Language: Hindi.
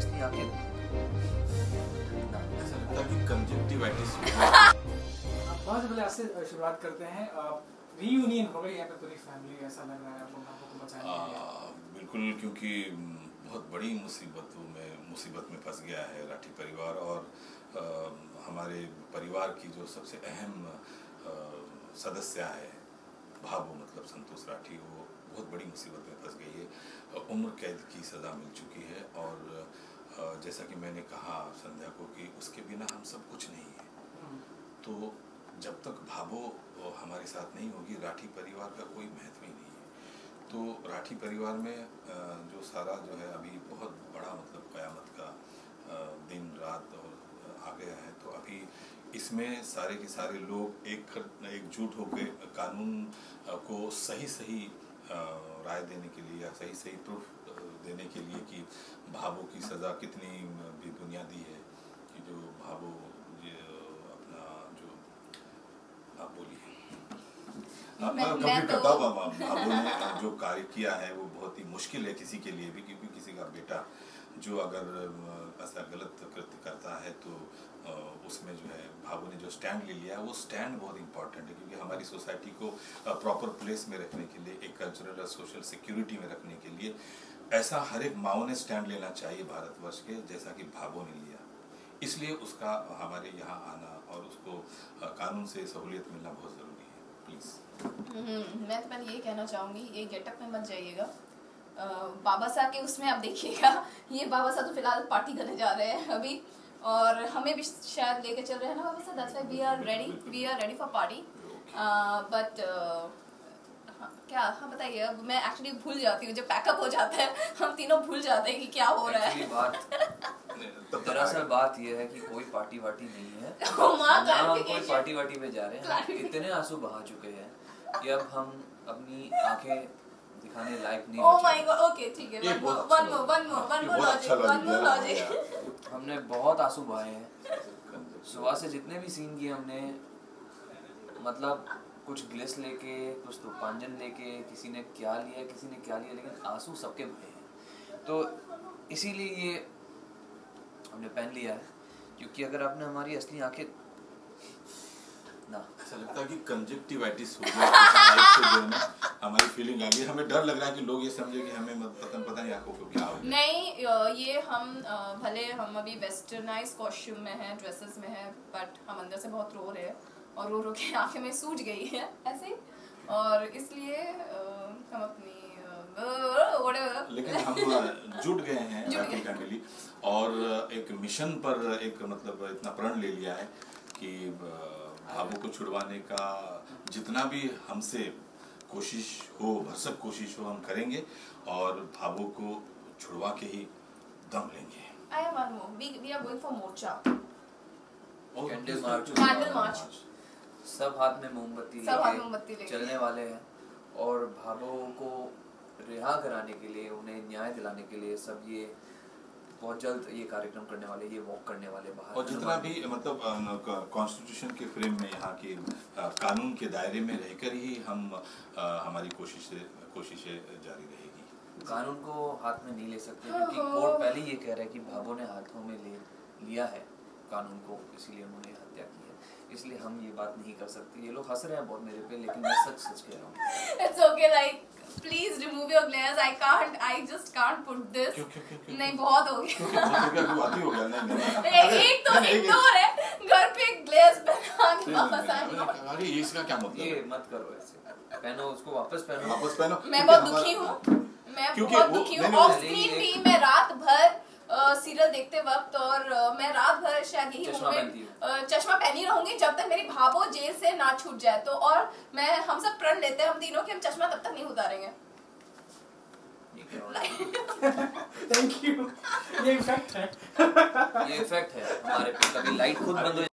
इसकी आंखें शुरुआत करते हैं। रीयूनियन हो गई पे पूरी फैमिली, ऐसा लग रहा है आपको बचाने के लिए। बिल्कुल, क्योंकि बहुत बड़ी मुसीबत में फंस गया है राठी परिवार। और हमारे परिवार की जो सबसे अहम सदस्य है भाबो, मतलब संतोष राठी, वो बहुत बड़ी मुसीबत में फंस गई है। उम्र कैद की सज़ा मिल चुकी है। और जैसा कि मैंने कहा संध्या को कि उसके बिना हम सब कुछ नहीं है। तो जब तक भाबो हमारे साथ नहीं होगी राठी परिवार का कोई महत्व ही नहीं है। तो राठी परिवार में जो सारा जो है अभी बहुत बड़ा मतलब कयामत का दिन रात और आ गया है। तो अभी इसमें सारे के सारे लोग एकजुट होकर कानून को सही राय देने के लिए या सही प्रूफ देने के लिए कि भाबो की सज़ा कितनी बेबुनियादी है, कि जो भाबो भाबो ने जो कार्य किया है वो बहुत ही मुश्किल है किसी के लिए भी, क्योंकि किसी का बेटा जो अगर ऐसा गलत कृत्य करता है तो उसमें जो है भाबो ने जो स्टैंड ले लिया है वो स्टैंड बहुत इम्पॉर्टेंट है। क्योंकि हमारी सोसाइटी को प्रॉपर प्लेस में रखने के लिए, एक कल्चरल और सोशल सिक्योरिटी में रखने के लिए ऐसा हर एक माओ ने स्टैंड लेना चाहिए भारतवर्ष के, जैसा कि भाबो ने लिया। इसलिए उसका हमारे यहाँ आना और उसको कानून से सहूलियत मिलना बहुत ज़रूरी है। प्लीज़ मैं तो पहले ये कहना चाहूँगी, ये गेटअप में मत जाइएगा। बाबा साहब के उसमें आप देखिएगा, ये बाबा साहब तो फिलहाल पार्टी करने जा रहे हैं अभी, और हमें भी शायद लेके चल रहे हैं ना बाबा साहब। That's why we are ready for party. But क्या, हाँ बताइए। मैं एक्चुअली भूल जाती हूँ, जब पैकअप हो जाता है हम तीनों भूल जाते हैं कि क्या हो रहा है। दरअसल बात यह है कि कोई पार्टी वार्टी नहीं है, कोई पार्टी वार्टी में जा रहे हैं। इतने आंसू बहा चुके हैं कि अब हम अपनी आंखें दिखाने लायक नहीं। ओह माय गॉड, ओके ठीक है। One more logic. हमने बहुत आंसू बहाए हैं सुबह से, जितने भी सीन किए हमने, मतलब कुछ ग्लिस लेके, कुछ तो पांजन लेके, किसी ने क्या लिया, लेकिन आंसू सबके बहे हैं। तो इसीलिए ये हमने पहन लिया है, क्योंकि अगर आपने हमारी असली आंखें ना, ऐसा लगता है कि कंजक्टिवाइटिस हो गया से जो है ना हमारी फीलिंग आ गई। हमें डर लग रहा है कि लोग ये समझे कि हमें पता नहीं आंखों को क्या हो गया। नहीं, ये हम भले हम अभी वेस्टर्नाइज कॉस्ट्यूम में हैं, ड्रेसेस में हैं, बट हम अंदर से बहुत रो रहे हैं और रो रो के आंखें में सूज गई है ऐसे। और इसलिए हम अपनी लेकिन हम जुट गए हैं राठी फैमिली, और एक मिशन पर एक मतलब इतना प्रण ले लिया है कि भाबो को छुड़वाने का जितना भी हमसे कोशिश हो, भरसक कोशिश हो, हम करेंगे और भाबो को छुड़वा के ही दम लेंगे। We are going for मोर्चा, कैंडल मार्च। सब हाथ में मोमबत्ती लेके चलने वाले हैं, और भाबो को रिहा कराने के लिए, उन्हें न्याय दिलाने के लिए सब ये बहुत जल्द ये कार्यक्रम करने वाले, ये वॉक करने वाले बाहर। और जितना भी मतलब कॉन्स्टिट्यूशन के फ्रेम में, यहाँ के कानून के दायरे में रहकर ही हम हमारी कोशिशें जारी रहेगी। कानून को हाथ में नहीं ले सकते, क्योंकि कोर्ट पहले ये कह रहा है कि भाबो ने हाथों में लिया है कानून को, इसीलिए उन्होंने हत्या की है। इसलिए हम ये बात नहीं कर सकते। ये लोग हंस रहे हैं बहुत मेरे पे, लेकिन मैं सच कह रहा हूँ। It's okay, like please remove your glares. I just can't put this. नहीं, बहुत हो गया, एक तो और है घर पे ग्लेयर्स पहनाना। अरे इसका क्या मतलब, ये मत करो, ऐसे पहनो, उसको वापस पहनो। मैं बहुत दुखी हूँ, ऑफ स्क्रीन भी मैं रात भर सीरियल देखते वक्त, और मैं रात भर शायद यही चश्मा पहनी रहूंगी जब तक मेरी भाबो जेल से ना छूट जाए। तो और मैं हम सब प्रण लेते हैं हम तीनों कि हम चश्मा तब तक नहीं उतारेंगे। Thank you. ये इफेक्ट है हमारे पे। कभी लाइट खुद बंद हो